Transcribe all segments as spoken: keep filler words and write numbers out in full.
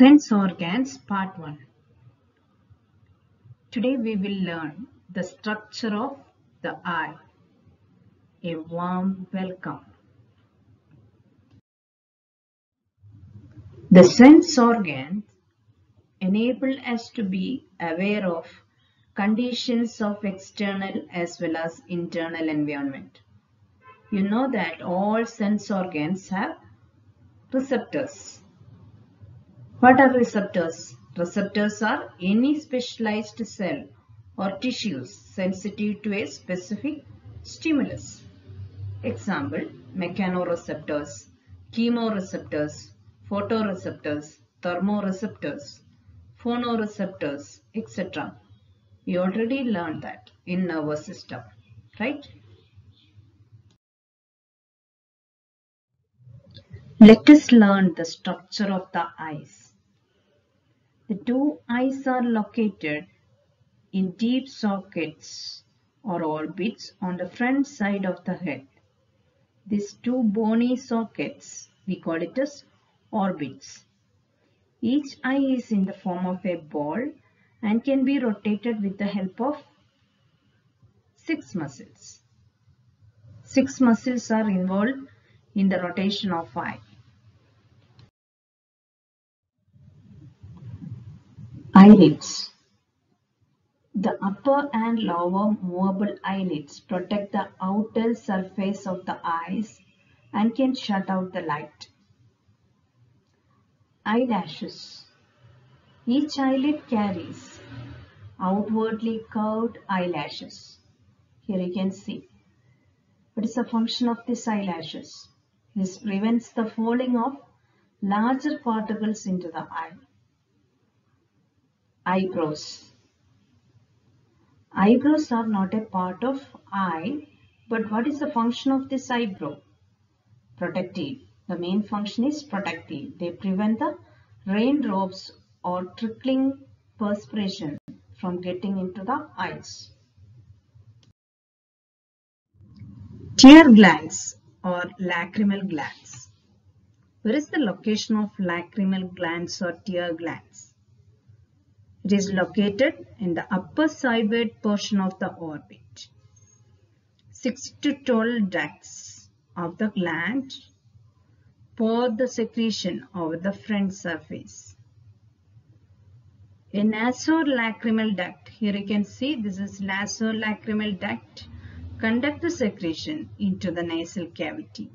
Sense organs, part one. Today we will learn the structure of the eye. A warm welcome. The sense organs enable us to be aware of conditions of external as well as internal environment. You know that all sense organs have receptors. What are receptors? Receptors are any specialized cell or tissues sensitive to a specific stimulus. Example, mechanoreceptors, chemoreceptors, photoreceptors, thermoreceptors, phonoreceptors, et cetera. We already learned that in nervous system, right? Let us learn the structure of the eyes. The two eyes are located in deep sockets or orbits on the front side of the head. These two bony sockets, we call it as orbits. Each eye is in the form of a ball and can be rotated with the help of six muscles. Six muscles are involved in the rotation of eye. Eyelids. The upper and lower movable eyelids protect the outer surface of the eyes and can shut out the light. Eyelashes. Each eyelid carries outwardly curved eyelashes. Here you can see. What is the function of these eyelashes? This prevents the falling of larger particles into the eye. Eyebrows. Eyebrows are not a part of eye, but what is the function of this eyebrow? Protective. The main function is protective. They prevent the raindrops or trickling perspiration from getting into the eyes. Tear glands or lacrimal glands. Where is the location of lacrimal glands or tear glands? It is located in the upper sideward portion of the orbit. Six to twelve ducts of the gland pour the secretion over the front surface. A nasolacrimal duct, here you can see this is nasolacrimal duct, conduct the secretion into the nasal cavity.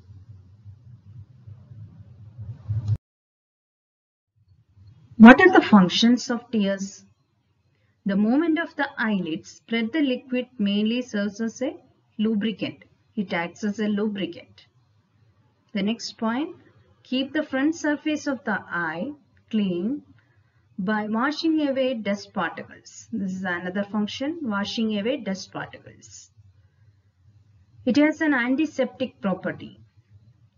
What are the functions of tears? The movement of the eyelids spread the liquid mainly serves as a lubricant. It acts as a lubricant. The next point, keep the front surface of the eye clean by washing away dust particles. This is another function, washing away dust particles. It has an antiseptic property.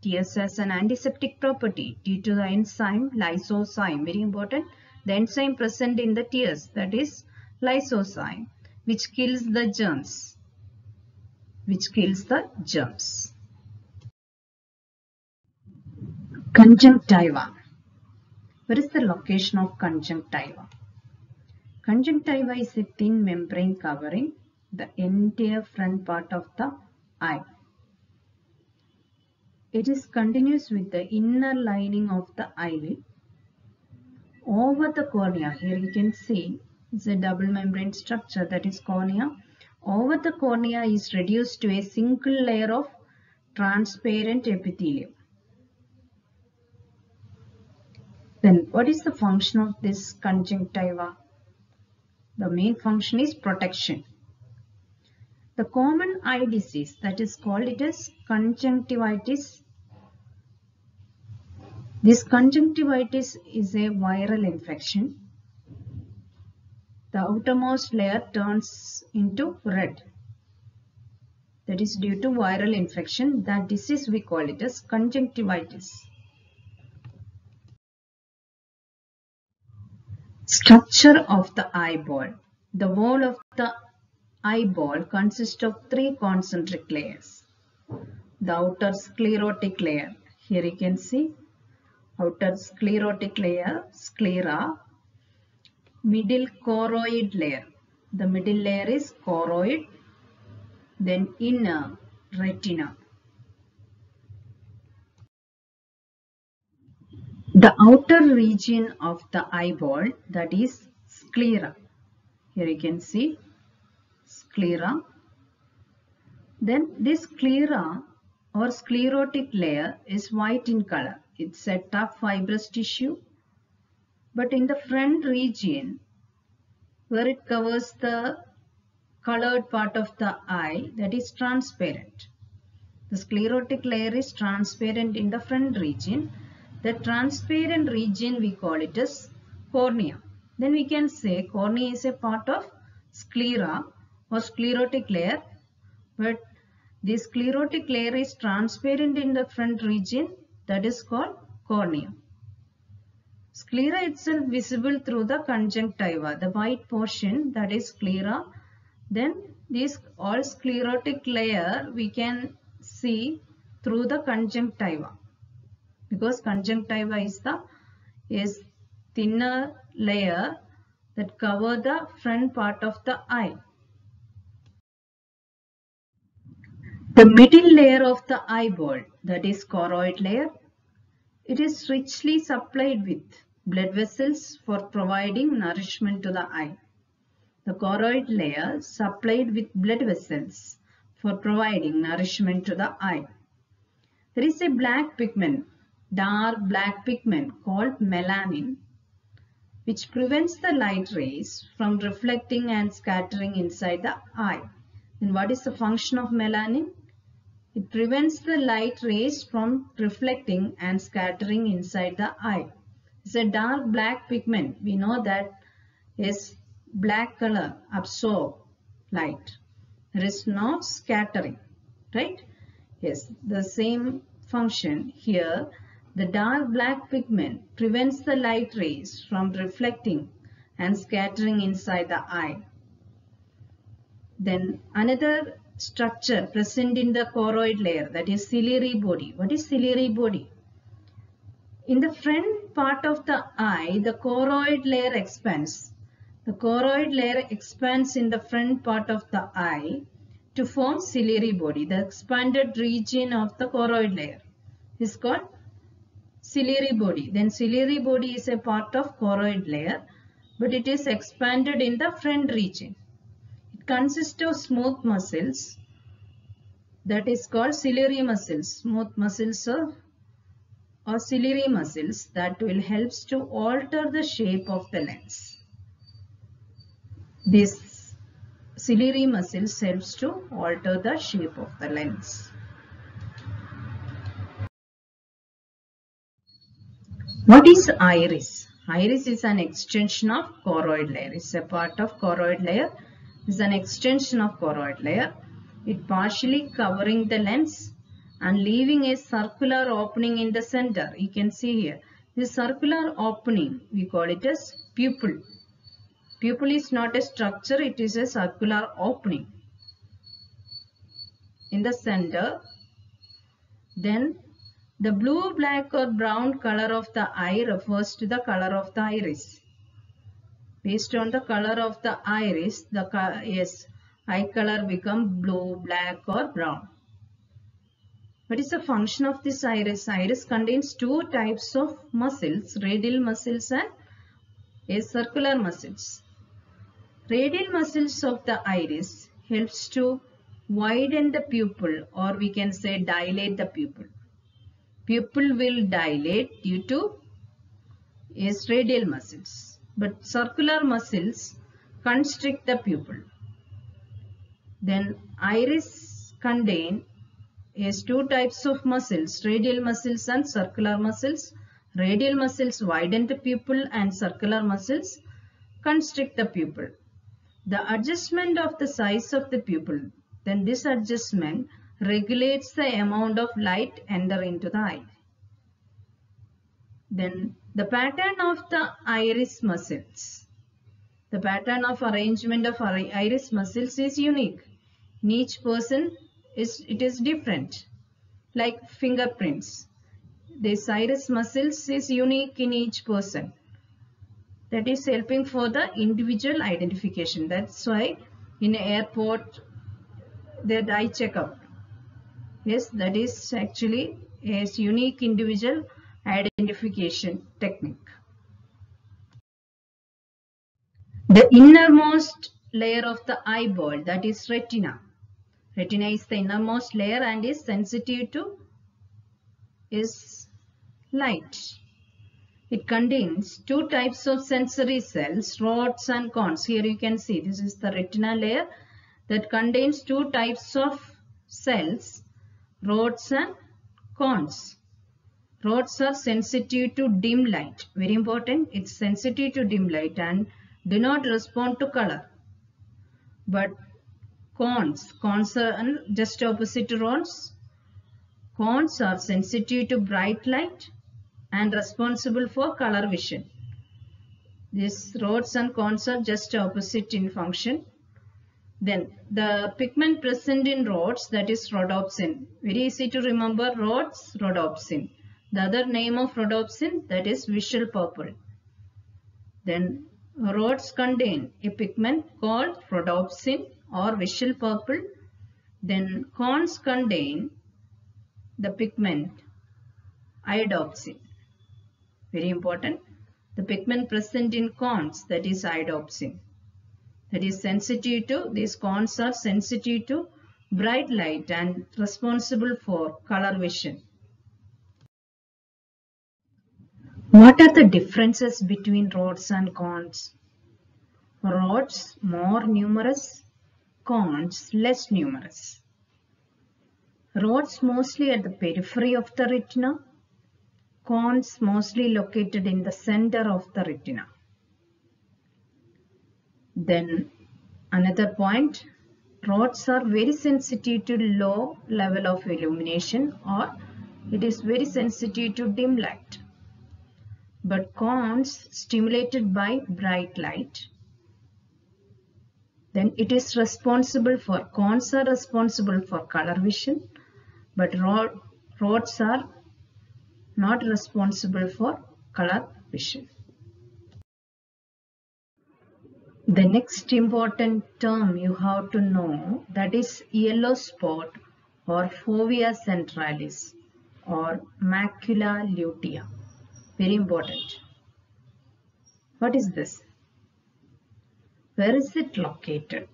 Tears has an antiseptic property due to the enzyme lysozyme. Very important, the enzyme present in the tears, that is lysozyme, which kills the germs. Which kills the germs. Conjunctiva. Where is the location of conjunctiva? Conjunctiva is a thin membrane covering the entire front part of the eye. It is continuous with the inner lining of the eyelid over the cornea. Here you can see it's a double membrane structure, that is cornea. Over the cornea is reduced to a single layer of transparent epithelium. Then what is the function of this conjunctiva? The main function is protection. The common eye disease, that is called it as conjunctivitis. This conjunctivitis is a viral infection. The outermost layer turns into red. That is due to viral infection. That disease we call it as conjunctivitis. Structure of the eyeball. The wall of the eyeball consists of three concentric layers. The outer sclerotic layer, here you can see, outer sclerotic layer, sclera, middle choroid layer, the middle layer is choroid, then inner retina. The outer region of the eyeball, that is sclera. Here you can see sclera. Then this sclera or sclerotic layer is white in color. It's a tough fibrous tissue. But in the front region, where it covers the colored part of the eye, that is transparent. The sclerotic layer is transparent in the front region. The transparent region, we call it as cornea. Then we can say cornea is a part of sclera or sclerotic layer, but the sclerotic layer is transparent in the front region, that is called cornea. Sclera itself visible through the conjunctiva, the white portion, that is sclera. Then this all sclerotic layer we can see through the conjunctiva, because conjunctiva is the is thinner layer that cover the front part of the eye. The middle layer of the eyeball, that is choroid layer, it is richly supplied with blood vessels for providing nourishment to the eye. The choroid layer supplied with blood vessels for providing nourishment to the eye. There is a black pigment, dark black pigment called melanin, which prevents the light rays from reflecting and scattering inside the eye. Then what is the function of melanin? It prevents the light rays from reflecting and scattering inside the eye. It's a dark black pigment. We know that is black color absorb light. There is no scattering, right? Yes, the same function here. The dark black pigment prevents the light rays from reflecting and scattering inside the eye. Then another structure present in the choroid layer, that is ciliary body. What is ciliary body? In the front part of the eye, the choroid layer expands. The choroid layer expands in the front part of the eye to form ciliary body. The expanded region of the choroid layer is called ciliary body. Then ciliary body is a part of choroid layer, but it is expanded in the front region. It consists of smooth muscles, that is called ciliary muscles. Smooth muscles or, or ciliary muscles that will help to alter the shape of the lens. These ciliary muscles helps to alter the shape of the lens. What is iris? Iris is an extension of choroid layer. It's a part of choroid layer. It's an extension of choroid layer. It partially covering the lens and leaving a circular opening in the center. You can see here. This circular opening, we call it as pupil. Pupil is not a structure. It is a circular opening in the center. Then the blue, black or brown color of the eye refers to the color of the iris. Based on the color of the iris, the yes, eye color become blue, black or brown. What is the function of this iris? Iris contains two types of muscles, radial muscles and yes, circular muscles. Radial muscles of the iris helps to widen the pupil, or we can say dilate the pupil. Pupil will dilate due to is radial muscles, but circular muscles constrict the pupil. Then iris contain is two types of muscles, radial muscles and circular muscles. Radial muscles widen the pupil and circular muscles constrict the pupil. The adjustment of the size of the pupil, then this adjustment regulates the amount of light entering into the eye. Then the pattern of the iris muscles. The pattern of arrangement of iris muscles is unique. In each person is it is different, like fingerprints. the gyrus muscles is unique in each person. That is helping for the individual identification. That's why in airport that eye checkup. Yes, that is actually a unique individual identification technique. The innermost layer of the eyeball, that is retina. Retina is the innermost layer and is sensitive to is light. It contains two types of sensory cells, rods and cones. Here you can see this is the retina layer that contains two types of cells, rods and cones. Rods are sensitive to dim light. Very important, it's sensitive to dim light and do not respond to color. But cones, cones are just opposite to rods. Cones are sensitive to bright light and responsible for color vision. These rods and cones are just opposite in function. Then the pigment present in rods, that is rhodopsin. Very easy to remember, rods, rhodopsin. The other name of rhodopsin, that is visual purple. Then rods contain a pigment called rhodopsin or visual purple. Then cones contain the pigment iodopsin. Very important. The pigment present in cones, that is iodopsin. That is sensitive to, these cones are sensitive to bright light and responsible for color vision. What are the differences between rods and cones? Rods more numerous, cones less numerous. Rods mostly at the periphery of the retina, cones mostly located in the center of the retina. Then another point, rods are very sensitive to low level of illumination, or it is very sensitive to dim light. But cones stimulated by bright light, then it is responsible for, cones are responsible for color vision, but rod, rods are not responsible for color vision. The next important term you have to know, that is yellow spot or fovea centralis or macula lutea. Very important. What is this? Where is it located?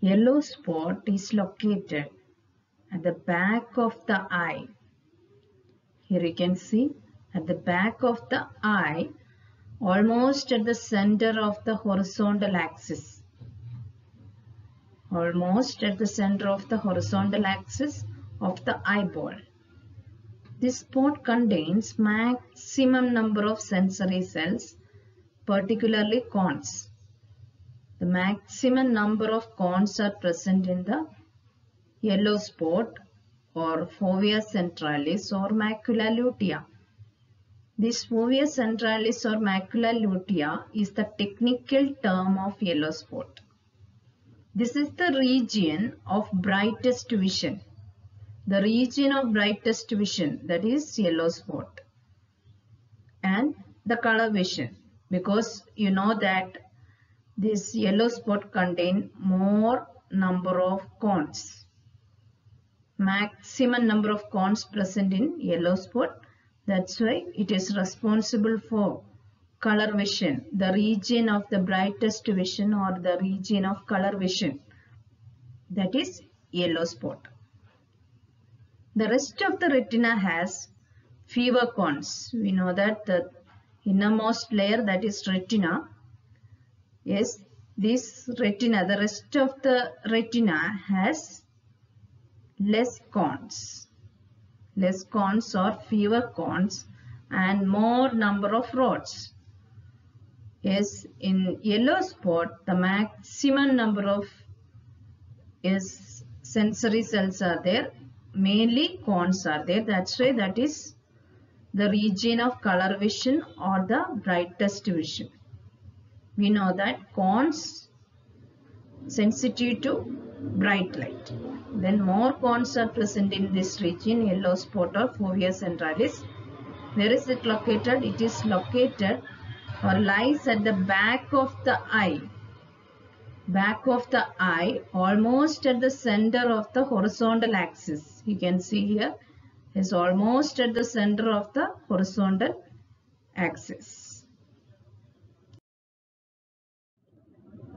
Yellow spot is located at the back of the eye. Here you can see at the back of the eye, almost at the center of the horizontal axis. Almost at the center of the horizontal axis of the eyeball. This spot contains maximum number of sensory cells, particularly cones. The maximum number of cones are present in the yellow spot or fovea centralis or macula lutea. This fovea centralis or macula lutea is the technical term of yellow spot. This is the region of brightest vision. The region of brightest vision, that is yellow spot. And the color vision, because you know that this yellow spot contains more number of cones. Maximum number of cones present in yellow spot. That's why it is responsible for color vision, the region of the brightest vision or the region of color vision, that is yellow spot. The rest of the retina has fewer cones. We know that the innermost layer, that is retina. Yes, this retina, the rest of the retina has less cones, less cones or fewer cones and more number of rods. Yes, in yellow spot, the maximum number of yes, sensory cells are there, mainly cones are there. That's why that is the region of color vision or the brightest vision. We know that cones sensitive to bright light. Then more cones are present in this region, yellow spot or fovea centralis. Where is it located? It is located or lies at the back of the eye. Back of the eye, almost at the center of the horizontal axis. You can see here, is almost at the center of the horizontal axis.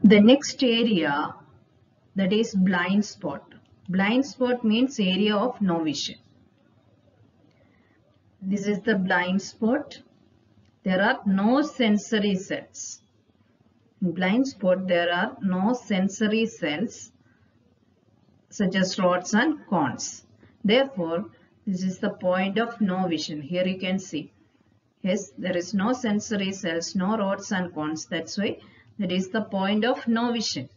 The next area, that is blind spot. Blind spot means area of no vision. This is the blind spot. There are no sensory cells. In blind spot, there are no sensory cells such as rods and cones. Therefore, this is the point of no vision. Here you can see. Yes, there is no sensory cells, no rods and cones. That's why that is the point of no vision.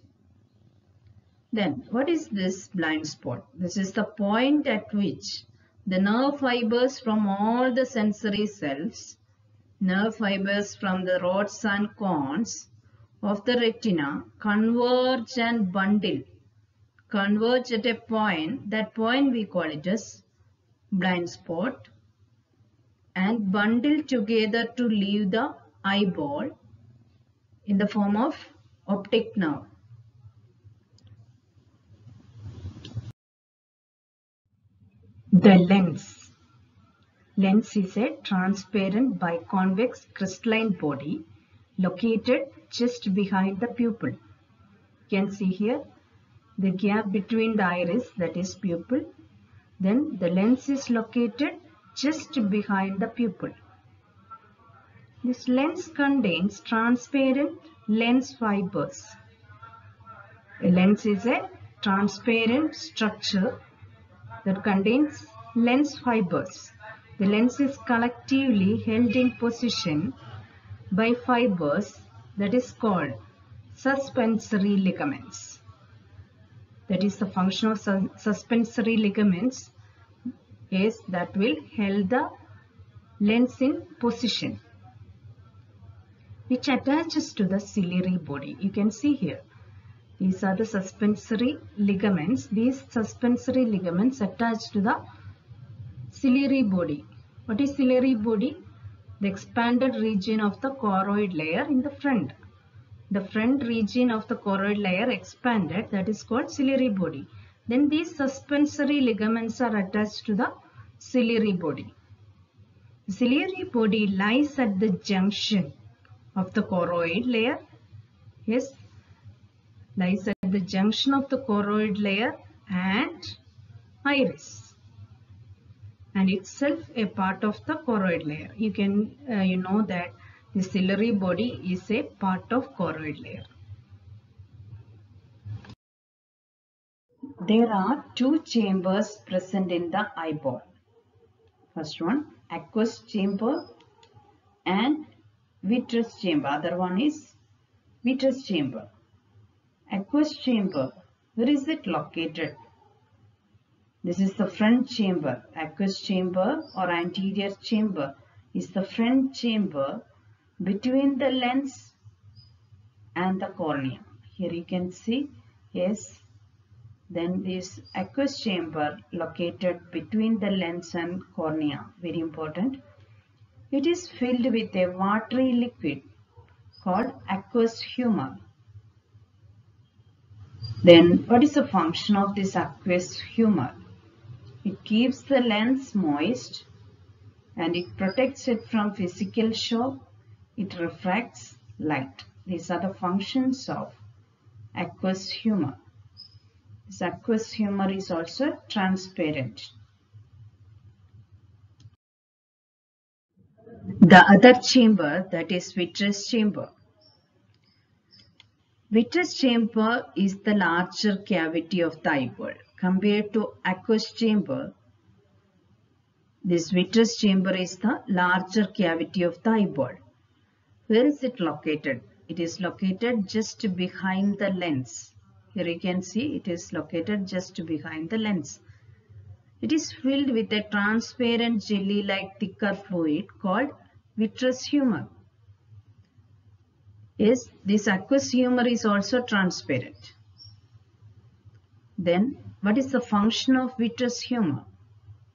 Then, what is this blind spot? This is the point at which the nerve fibers from all the sensory cells, nerve fibers from the rods and cones of the retina converge and bundle, converge at a point. That point we call it as blind spot, and bundle together to leave the eyeball in the form of optic nerve. The lens. Lens is a transparent biconvex crystalline body located just behind the pupil. You can see here the gap between the iris, that is pupil. Then the lens is located just behind the pupil. This lens contains transparent lens fibers. A lens is a transparent structure that contains lens fibers. The lens is collectively held in position by fibers that is called suspensory ligaments. That is the function of su suspensory ligaments is that will hold the lens in position, which attaches to the ciliary body. You can see here. These are the suspensory ligaments. These suspensory ligaments attach to the ciliary body. What is ciliary body? The expanded region of the choroid layer in the front. The front region of the choroid layer expanded, that is called ciliary body. Then these suspensory ligaments are attached to the ciliary body. The ciliary body lies at the junction of the choroid layer. Yes, lies at the junction of the choroid layer and iris, and itself a part of the choroid layer. You can uh, you know that the ciliary body is a part of choroid layer. There are two chambers present in the eyeball. First one, aqueous chamber and vitreous chamber. Other one is vitreous chamber. Aqueous chamber, where is it located? This is the front chamber. Aqueous chamber or anterior chamber is the front chamber between the lens and the cornea. Here you can see, yes, then this aqueous chamber located between the lens and cornea, very important. It is filled with a watery liquid called aqueous humor. Then what is the function of this aqueous humor? It keeps the lens moist and it protects it from physical shock. It refracts light. These are the functions of aqueous humor. This aqueous humor is also transparent. The other chamber, that is vitreous chamber. Vitreous chamber is the larger cavity of the eyeball compared to aqueous chamber. This vitreous chamber is the larger cavity of the eyeball. Where is it located? It is located just behind the lens. Here you can see it is located just behind the lens. It is filled with a transparent jelly-like thicker fluid called vitreous humor. Yes, this aqueous humor is also transparent. Then, what is the function of vitreous humor?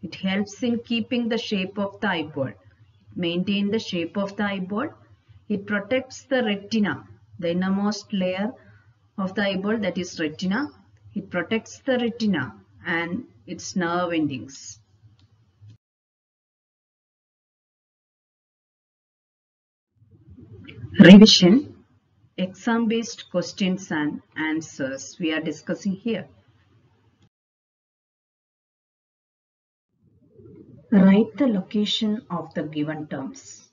It helps in keeping the shape of the eyeball. It maintains the shape of the eyeball. It protects the retina, the innermost layer of the eyeball, that is retina. It protects the retina and its nerve endings. Revision, exam-based questions and answers we are discussing here. Write the location of the given terms.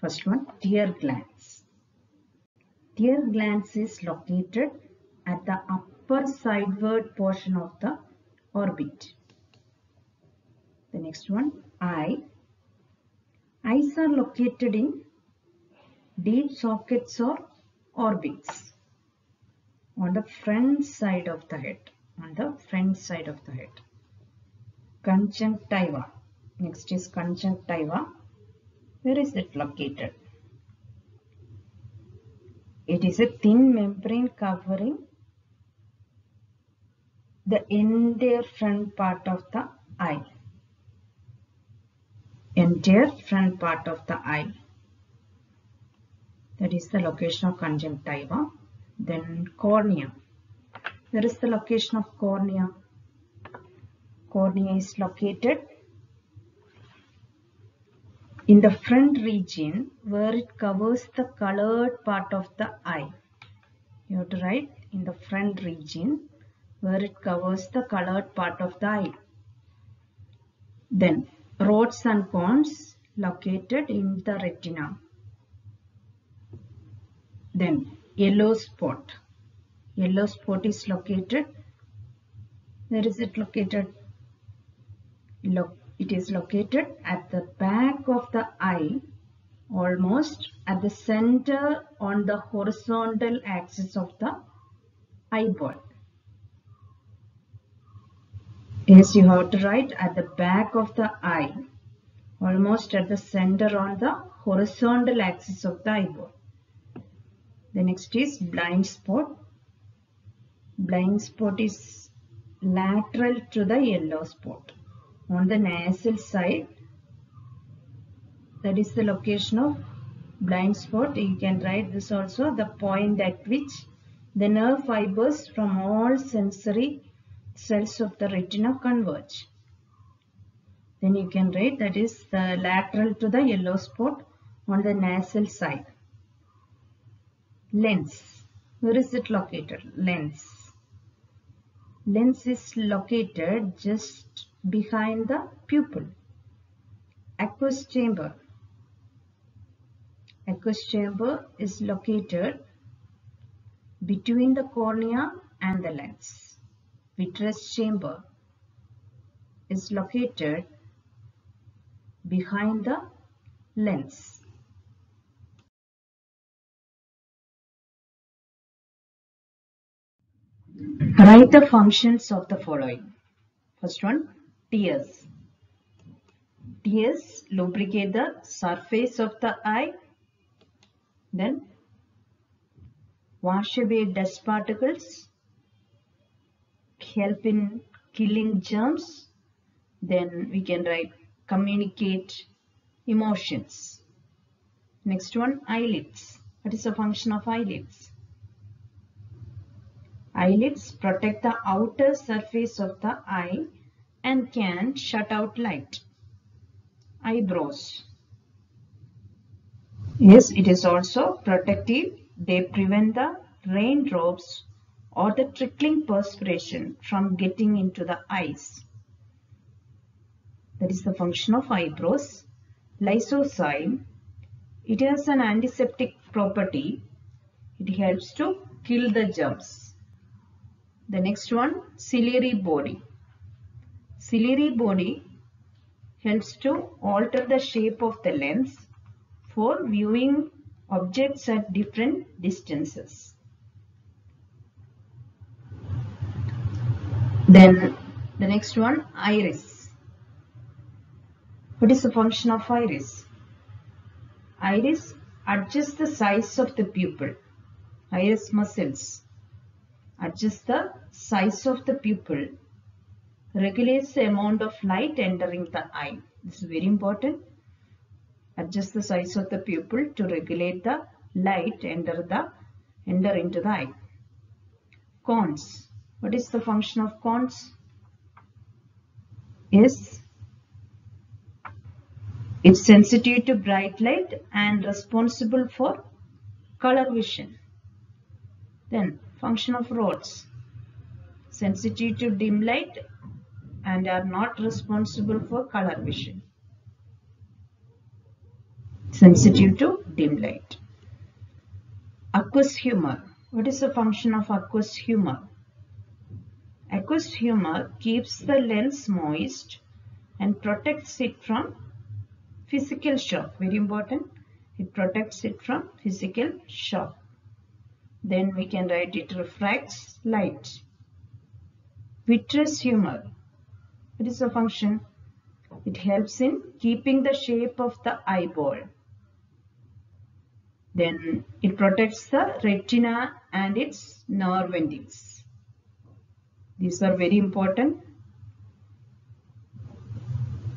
First one, tear glands. Tear glands is located at the upper sideward portion of the orbit. The next one, eye. Eyes are located in deep sockets or orbits on the front side of the head, on the front side of the head. Conjunctiva. Next is conjunctiva. Where is it located? It is a thin membrane covering the entire front part of the eye. Entire front part of the eye. That is the location of conjunctiva. Then cornea. Where is the location of cornea? Cornea is located in the front region where it covers the colored part of the eye. You have to write in the front region where it covers the colored part of the eye. Then rods and cones located in the retina. Then yellow spot. Yellow spot is located. Where is it located? Look. It is located at the back of the eye, almost at the center on the horizontal axis of the eyeball. Yes, you have to write at the back of the eye, almost at the center on the horizontal axis of the eyeball. The next is blind spot. Blind spot is lateral to the yellow spot, on the nasal side. That is the location of blind spot. You can write this also, the point at which the nerve fibers from all sensory cells of the retina converge. Then you can write that is the lateral to the yellow spot on the nasal side. Lens. Where is it located? Lens. Lens is located just behind the pupil. Aqueous chamber. Aqueous chamber is located between the cornea and the lens. Vitreous chamber is located behind the lens. Write the functions of the following. First one, tears. Tears lubricate the surface of the eye. Then wash away dust particles. Help in killing germs. Then we can write communicate emotions. Next one, eyelids. What is the function of eyelids? Eyelids protect the outer surface of the eye and can shut out light. Eyebrows. Yes, it is also protective. They prevent the raindrops or the trickling perspiration from getting into the eyes. That is the function of eyebrows. Lysozyme. It has an antiseptic property. It helps to kill the germs. The next one, ciliary body. Ciliary body helps to alter the shape of the lens for viewing objects at different distances. Then the next one, iris. What is the function of iris? Iris adjusts the size of the pupil. Iris muscles. adjusts the size of the pupil, regulates the amount of light entering the eye. This is very important. Adjusts the size of the pupil to regulate the light enter the enter into the eye. Cones. What is the function of cones? Is it's sensitive to bright light and responsible for color vision. Then function of rods. Sensitive to dim light and are not responsible for color vision. Sensitive to dim light. Aqueous humor. What is the function of aqueous humor? Aqueous humor keeps the lens moist and protects it from physical shock. Very important. It protects it from physical shock. Then we can write it refracts light. Vitreous humor. What is the function? It helps in keeping the shape of the eyeball. Then it protects the retina and its nerve endings. These are very important.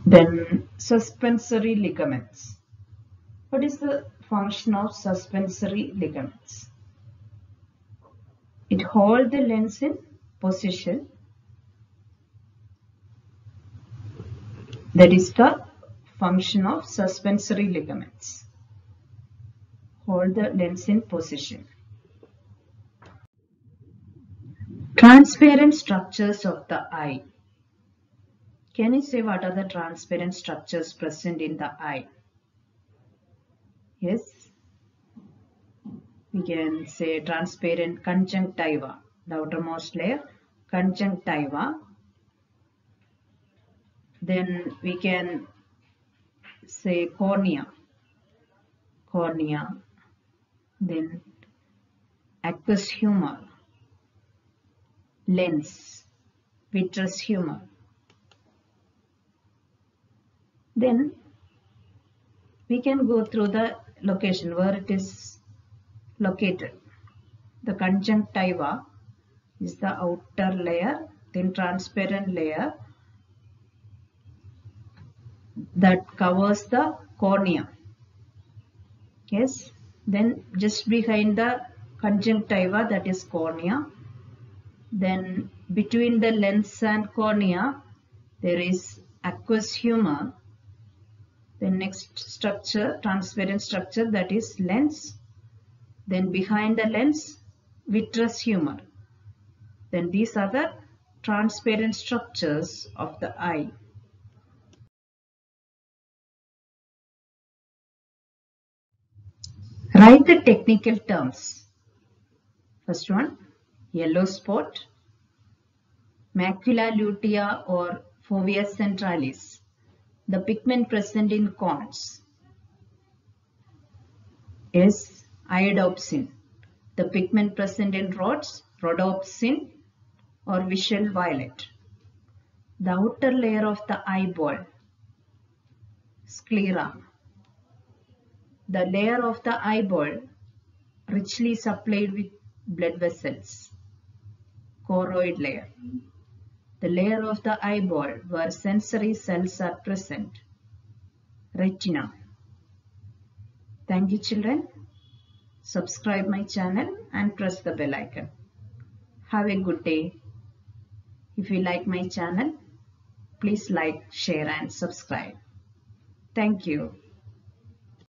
Then suspensory ligaments. What is the function of suspensory ligaments? It holds the lens in position. That is the function of suspensory ligaments. Hold the lens in position. Transparent structures of the eye. Can you say what are the transparent structures present in the eye? Yes. We can say transparent conjunctiva, the outermost layer, conjunctiva. Then we can say cornea, cornea, then aqueous humor, lens, vitreous humor. Then we can go through the location where it is located. The conjunctiva is the outer layer, then transparent layer that covers the cornea. Yes, then just behind the conjunctiva, that is cornea. Then between the lens and cornea there is aqueous humor. The next structure, transparent structure, that is lens. Then behind the lens, vitreous humor. Then these are the transparent structures of the eye. Write the technical terms. First one, yellow spot, macula lutea or fovea centralis, the pigment present in cones. Is iodopsin, the pigment present in rods, rhodopsin or visual violet. The outer layer of the eyeball, sclera. The layer of the eyeball richly supplied with blood vessels, choroid layer. The layer of the eyeball where sensory cells are present, retina. Thank you, children. Subscribe my channel and press the bell icon. Have a good day. If you like my channel, please like, share and subscribe. Thank you.